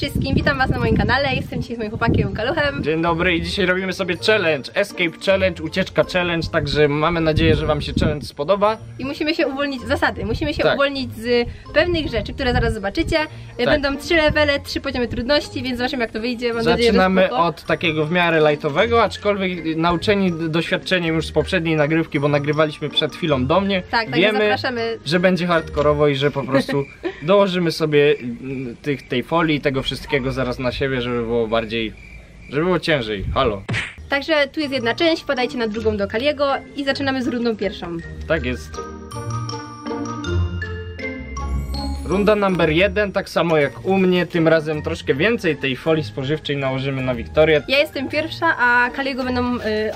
Cześć wszystkim, witam was na moim kanale, jestem dzisiaj z moim chłopakiem Kaluchem. Dzień dobry i dzisiaj robimy sobie challenge, escape challenge, ucieczka challenge, także mamy nadzieję, że wam się challenge spodoba. I musimy się uwolnić, musimy się uwolnić z pewnych rzeczy, które zaraz zobaczycie. Tak. Będą 3 levele, 3 poziomy trudności, więc zobaczymy jak to wyjdzie. Mam zaczynamy nadzieję, że od takiego w miarę lightowego, aczkolwiek nauczeni doświadczeniem już z poprzedniej nagrywki, bo nagrywaliśmy przed chwilą do mnie. Tak, wiemy, zapraszamy, że będzie hardkorowo i że po prostu dołożymy sobie tej folii i tego wszystkiego zaraz na siebie, żeby było bardziej, żeby było ciężej. Halo. Także tu jest jedna część, wpadajcie na drugą do Kaliego i zaczynamy z rundą pierwszą. Tak jest. Runda numer 1, tak samo jak u mnie, tym razem troszkę więcej tej folii spożywczej nałożymy na Wiktorię. Ja jestem pierwsza, a Kaliego będą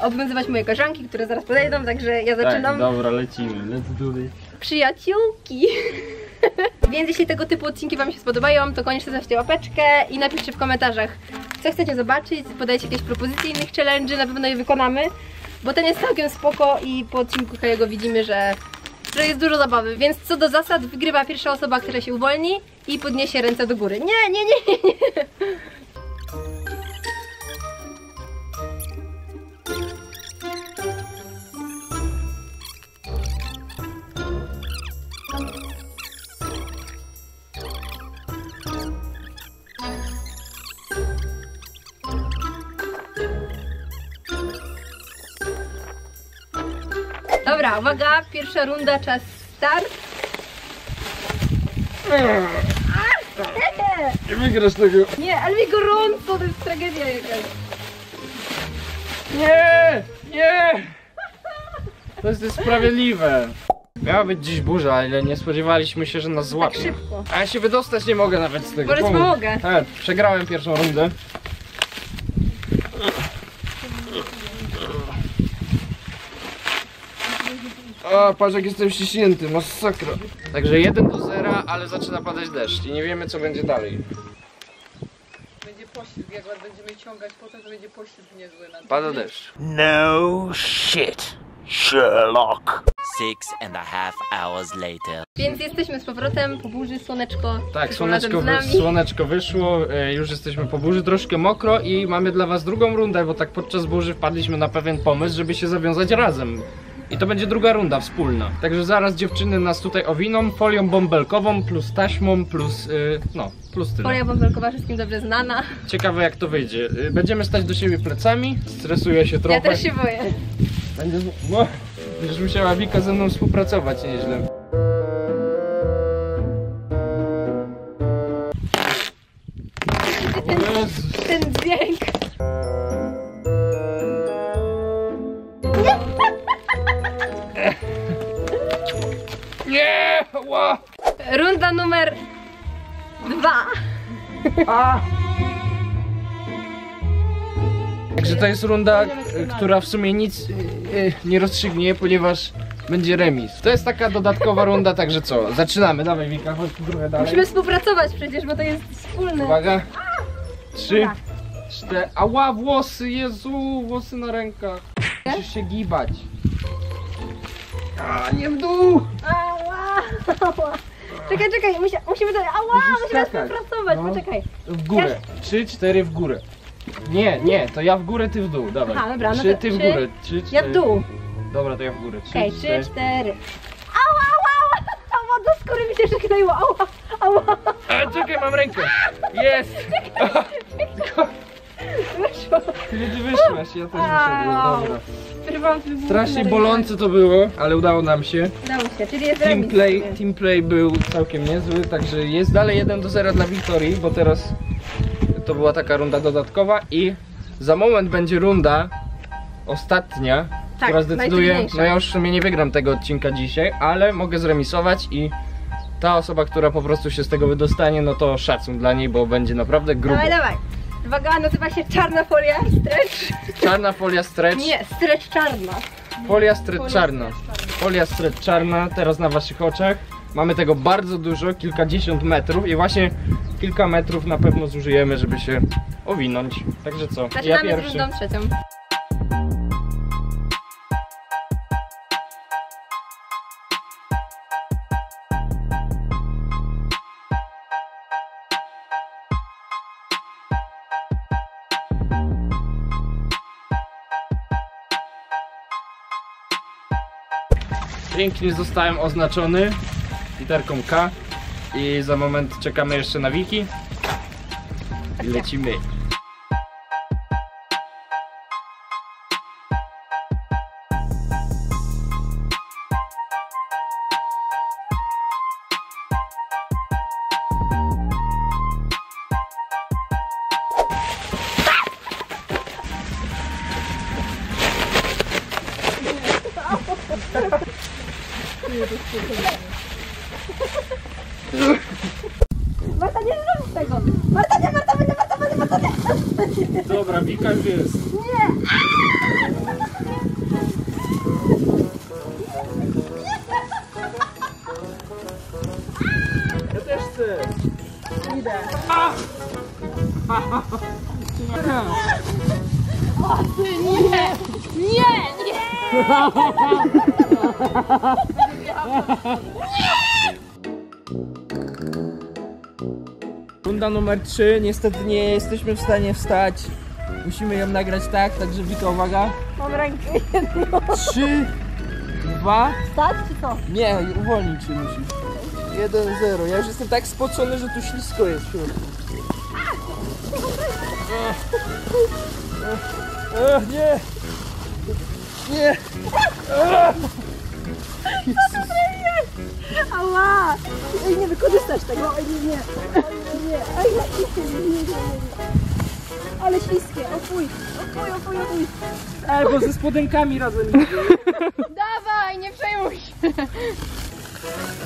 obowiązywać moje koleżanki, które zaraz podejdą, także ja zaczynam. Tak, dobra, lecimy, let's do this. Przyjaciółki. Więc jeśli tego typu odcinki wam się spodobają, to koniecznie zostawcie łapeczkę i napiszcie w komentarzach, co chcecie zobaczyć, podajcie jakieś propozycje innych challenge'y, na pewno je wykonamy, bo ten jest całkiem spoko i po odcinku Kaliego widzimy, że jest dużo zabawy, więc co do zasad wygrywa pierwsza osoba, która się uwolni i podniesie ręce do góry. Nie. Dobra, uwaga, pierwsza runda, czas start. Nie wygrasz tego. Nie, ale mi gorąco, to jest tragedia jakaś. Nie. To jest niesprawiedliwe. Miała być dziś burza, ale nie spodziewaliśmy się, że nas złapie. Tak szybko. A ja się wydostać nie mogę nawet z tego. Bo pomogę. Przegrałem pierwszą rundę. O, patrz jak jestem ściśnięty, masakra. Także 1 do 0, ale zaczyna padać deszcz i nie wiemy co będzie dalej. Będzie poślizg, jak będziemy ciągać potem, to będzie poślizg niezły na to. Pada deszcz. No shit, Sherlock. 6.5 hours later. Więc jesteśmy z powrotem, po burzy, słoneczko. Tak, słoneczko wyszło, już jesteśmy po burzy, troszkę mokro i mamy dla was drugą rundę, bo tak podczas burzy wpadliśmy na pewien pomysł, żeby się zawiązać razem. I to będzie druga runda wspólna. Także zaraz dziewczyny nas tutaj owiną folią bąbelkową plus taśmą plus, plus tyle. Folia bąbelkowa wszystkim dobrze znana. Ciekawe jak to wyjdzie. Będziemy stać do siebie plecami. Stresuję się trochę. Ja też się boję. Będziesz musiała Wika ze mną współpracować nieźle. Ten dźwięk. Nie! Wow. Runda numer 2. Także to jest runda, która w sumie nic nie rozstrzygnie, ponieważ będzie remis. To jest taka dodatkowa runda, także co? Zaczynamy, dawaj Wika, chodź tu trochę dalej. Musimy współpracować przecież, bo to jest wspólne. Uwaga. 3, 4. Ała, włosy, Jezu, włosy na rękach. Musisz się gibać. A, nie w dół! Ała. Czekaj, musimy dalej. Ała, musimy współpracować, poczekaj. W górę. 3, 4 w górę. Nie, to ja w górę, ty w dół, dawaj. Aha, dobra, no 3, ty w górę, 3, 4. Ja w dół. Dobra, to ja w górę. 3, 4. Ała, do skóry mi się przykleiło, ała. A, czekaj, mam rękę. Jest! Kiedy wyszłaś, ja też wyszedłem, dobra. Strasznie bolące to było, ale udało nam się. Udało się, czyli jest team play był całkiem niezły, także jest dalej 1 do 0 dla Wiktorii, bo teraz to była taka runda dodatkowa i za moment będzie runda ostatnia, tak, która zdecyduje, no ja już w sumie nie wygram tego odcinka dzisiaj, ale mogę zremisować i ta osoba, która po prostu się z tego wydostanie, no to szacun dla niej, bo będzie naprawdę grubo. Dawaj. Uwaga, nazywa się Czarna Folia Stretch. Czarna Folia Stretch? Nie, Stretch Czarna. Folia Stretch Czarna. Folia Stretch Czarna, teraz na waszych oczach. Mamy tego bardzo dużo, kilkadziesiąt metrów i właśnie kilka metrów na pewno zużyjemy, żeby się owinąć. Także co? Zaczynamy z rundą trzecią. Pięknie zostałem oznaczony literką K i za moment czekamy jeszcze na Wiki i lecimy. Marta, nie zrobisz tego! Marta, nie, Marta, nie, Marta, nie, Marta, nie! Dobra, Wika już jest! Nie! Ja też chcę! Idę! O ty, nie! Nie! Nie! Runda numer 3, niestety nie jesteśmy w stanie wstać. Musimy ją nagrać tak, także Wika, uwaga. Mam rękę jedną. 3, 2. Wstać czy co? Nie, uwolnić się musisz. 1-0. Ja już jestem tak spocony, że tu ślisko jest w środku. Nie! Nie! Ała! Ej, nie wykorzystasz tego! Ej, nie, nie! Ej, nie! Ale śliskie! Opuj! Opuj, opuj, opuj! Ej, bo ze spodenkami razem idzie! Dawaj, nie przejmuj się!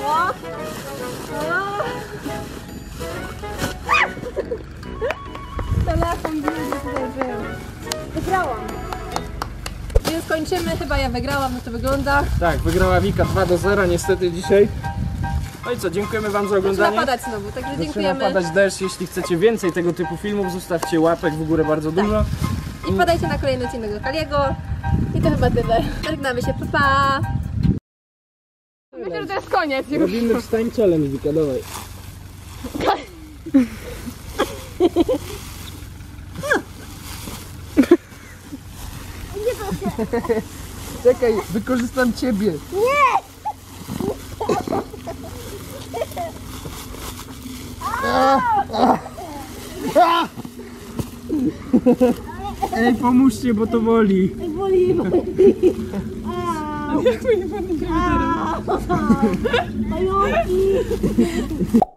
O! Telefon będzie tutaj był! Wygrałam! Więc kończymy, chyba ja wygrałam, no to wygląda. Tak, wygrała Wika 2-0 niestety dzisiaj. No i co, dziękujemy wam za oglądanie. Zaczyna padać znowu, także dziękujemy. Zaczyna padać deszcz, jeśli chcecie więcej tego typu filmów, zostawcie łapek w górę bardzo dużo. I wpadajcie na kolejny odcinek do Kaliego. I to chyba tyle. Żegnamy się, pa pa! Myślę, że to jest koniec już. Robimy wstań challenge, Wika, dawaj. Czekaj, wykorzystam ciebie. Nie! Ej, pomóżcie, bo to boli. Boli, boli. Jak my nie będziemy teraz?